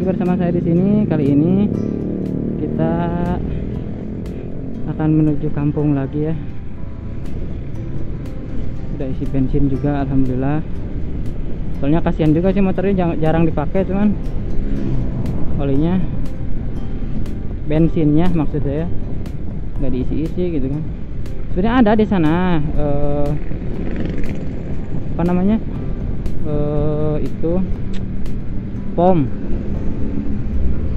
lagi bersama saya di sini. Kali ini kita akan menuju kampung lagi ya. Udah isi bensin juga, alhamdulillah. Soalnya kasihan juga sih motornya jarang dipakai, cuman olinya, bensinnya maksud saya, nggak diisi-isi gitu kan. Sebenarnya ada di sana apa namanya, itu pom,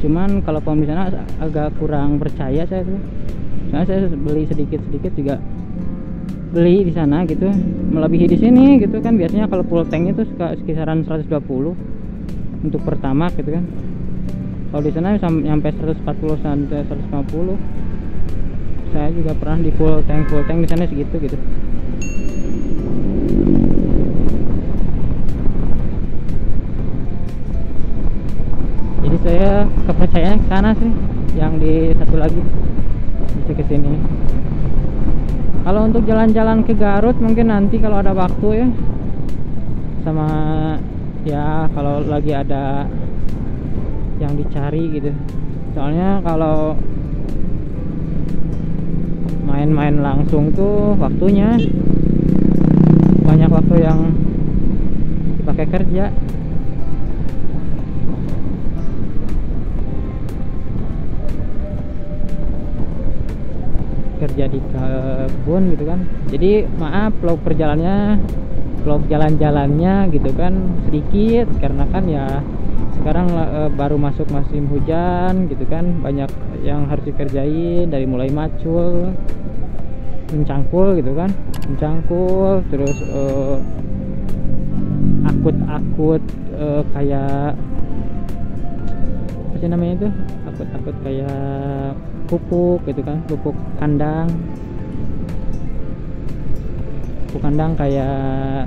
cuman kalau pom di sana agak kurang percaya saya tuh. Karena saya beli sedikit-sedikit juga beli di sana gitu, melebihi di sini gitu kan. Biasanya kalau full tank itu suka kisaran 120 untuk pertama gitu kan. Kalau di sana sampai 140 sampai 150. Saya juga pernah di full tank di sana segitu gitu. Jadi saya kepercayaan ke sana sih, yang di satu lagi bisa ke sini. Kalau untuk jalan-jalan ke Garut mungkin nanti kalau ada waktu ya, sama ya kalau lagi ada yang dicari gitu. Soalnya kalau main-main langsung tuh waktunya banyak, waktu yang dipakai kerja. Kerja di kebun gitu kan. Jadi maaf vlog jalan-jalannya gitu kan sedikit, karena kan ya sekarang baru masuk musim hujan gitu kan, banyak yang harus dikerjain dari mulai macul, mencangkul gitu kan, mencangkul terus akut-akut kayak apa sih namanya itu, akut-akut kayak pupuk gitu kan, pupuk kandang kayak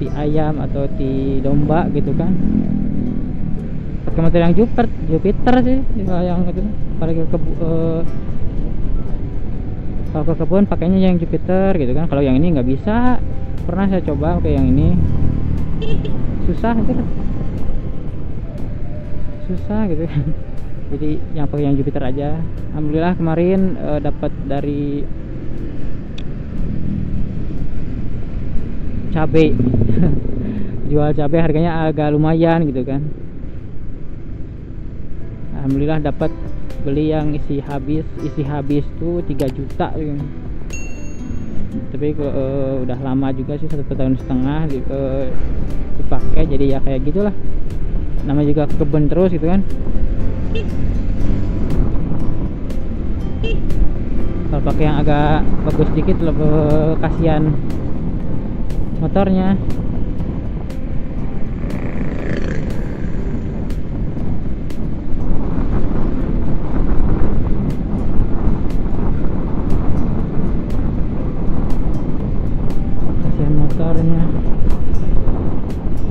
ti ayam atau ti domba gitu kan. Pakai material yang Jupiter sih yang gitu. Kalau ke kebun pakainya yang Jupiter gitu kan. Kalau yang ini nggak bisa, pernah saya coba pakai yang ini, susah gitu kan. Susah gitu kan. Jadi yang pakai yang Jupiter aja. Alhamdulillah kemarin dapat dari cabai jual cabai, harganya agak lumayan gitu kan. Alhamdulillah dapat beli yang isi habis tuh 3 juta gitu. Tapi udah lama juga sih, 1,5 tahun dipakai, jadi ya kayak gitulah. Namanya juga kebun terus gitu kan. Kalau pakai yang agak bagus dikit lebih kasihan motornya.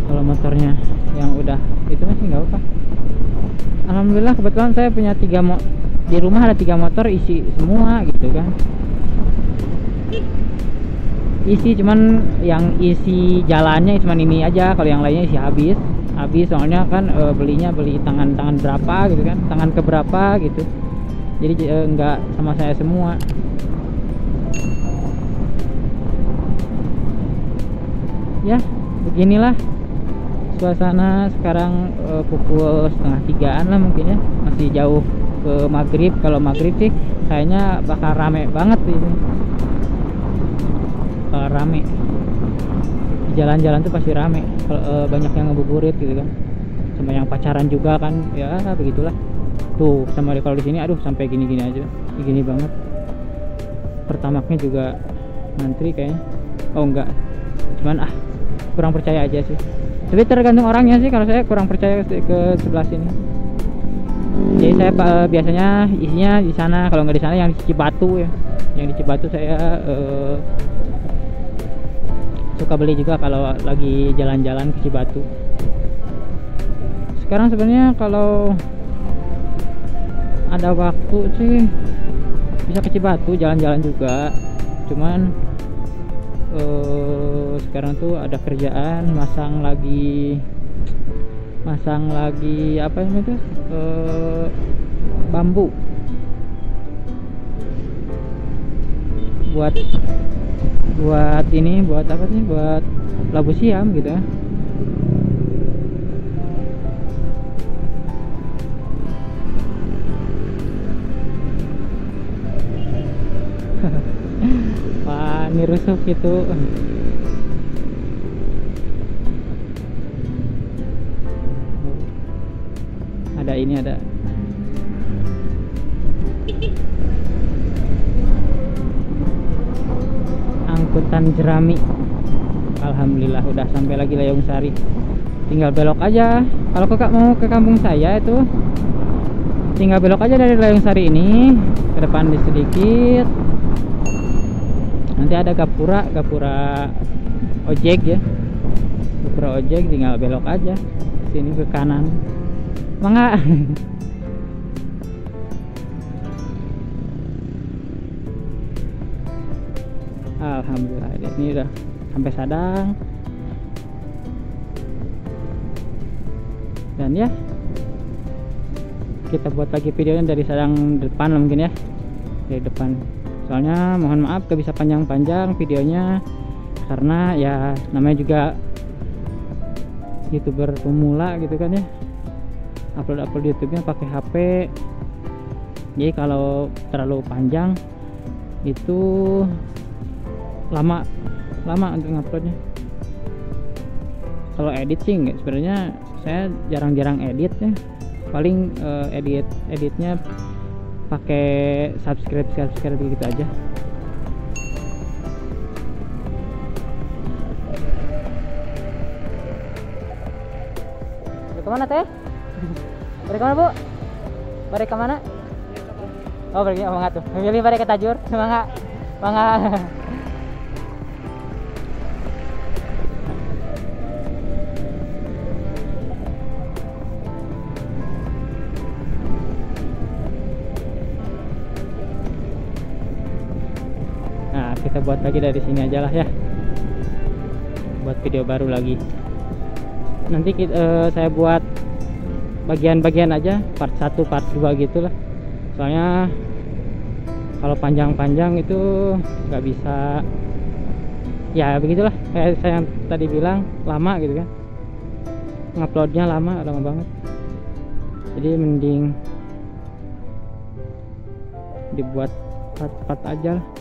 Kalau motornya yang udah itu masih nggak apa. Alhamdulillah kebetulan saya punya 3 di rumah, ada 3 motor isi semua gitu kan. Isi cuman yang isi jalannya cuman ini aja, kalau yang lainnya isi habis. Soalnya kan beli tangan berapa gitu kan, tangan keberapa gitu. Jadi nggak sama saya semua. Ya beginilah suasana sekarang, pukul 2:30-an lah mungkin ya, masih jauh ke maghrib. Kalau maghrib sih kayaknya bakal rame banget sih, rame di jalan-jalan tuh pasti rame. Banyak yang ngebuburit gitu kan, sama yang pacaran juga kan, ya begitulah tuh. Sama kalau di sini aduh sampai gini-gini aja, gini banget. Pertamaknya juga ngantri kayaknya, oh enggak, cuman kurang percaya aja sih. Tapi tergantung orangnya sih, kalau saya kurang percaya ke sebelah sini. Jadi saya biasanya isinya di sana, kalau nggak di sana yang di Cibatu ya. Yang di Cibatu saya suka beli juga kalau lagi jalan-jalan ke Cibatu. Sekarang sebenarnya kalau ada waktu sih bisa ke Cibatu jalan-jalan juga. Cuman sekarang tuh ada kerjaan masang lagi apa namanya bambu buat ini, buat apa sih, buat labu siam gitu ya. Ini rusuh gitu. Ada ini, ada angkutan jerami. Alhamdulillah udah sampai lagi Layung Sari. Tinggal belok aja. Kalau kakak mau ke kampung saya itu tinggal belok aja dari Layung Sari ini ke depan sedikit. Nanti ada gapura ojek ya, gapura ojek, tinggal belok aja sini ke kanan. Mangga. Alhamdulillah ini udah sampai Sadang. Dan ya kita buat lagi videonya dari Sadang depan mungkin ya, dari depan. Soalnya mohon maaf gak bisa panjang-panjang videonya, karena ya namanya juga youtuber pemula gitu kan ya, upload YouTube-nya pakai HP. Jadi kalau terlalu panjang itu lama untuk nguploadnya. Kalau edit sih sebenarnya saya jarang-jarang edit ya, paling editnya pakai subscribe gitu aja. Balik kemana teh? Balik kemana bu? Balik kemana? Oh balik kemana tuh? Pilih balik ke Tajur, semangat, semangat. Kita buat lagi dari sini aja lah ya, buat video baru lagi. Nanti kita, saya buat bagian-bagian aja, part 1 part 2 gitu lah. Soalnya kalau panjang-panjang itu nggak bisa ya, begitulah kayak saya tadi bilang, lama gitu kan, nguploadnya lama banget. Jadi mending dibuat part-part aja lah.